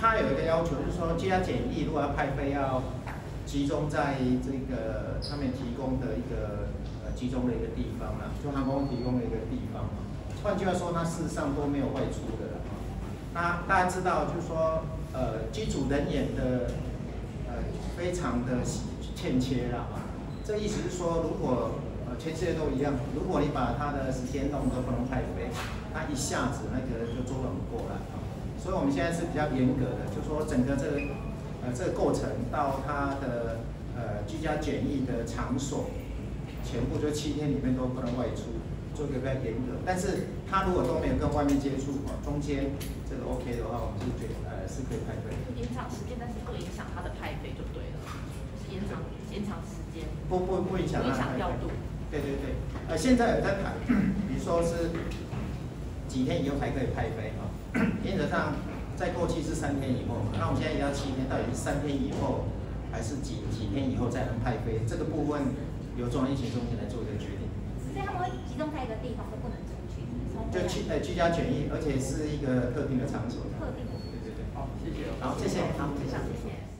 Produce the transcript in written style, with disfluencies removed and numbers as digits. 它有一个要求，就是说居家检疫如果要派飞，要集中在这个他们提供的一个集中的一个地方啦，就航空提供的一个地方。换句话说，它事实上都没有外出的啦。那大家知道，就是说机组人员的非常的欠缺啦。这意思是说，如果全世界都一样，如果你把它的时间弄都不能派飞，它一下子那个就周转不过来。所以我们现在是比较严格的，就说整个这个过程到它的居家检疫的场所，全部就7天里面都不能外出，做一个比较严格。但是它如果都没有跟外面接触，中间这个 OK 的话，我们就觉得是可以派飞。延长时间，但是不影响它的派飞就对了，就是延长时间。不影响调度。对对对，现在有在谈，比如说是几天以后才可以派飞啊？原则上，在过去是3天以后，那我们现在也要7天，到底是3天以后，还是几天以后才能派飞？这个部分由中央疫情中心来做一个决定。所以他们会集中在一个地方，都不能出去。就居家检疫，而且是一个特定的场所。特定的。对对对。好，谢谢。好，谢谢。好，非常谢谢。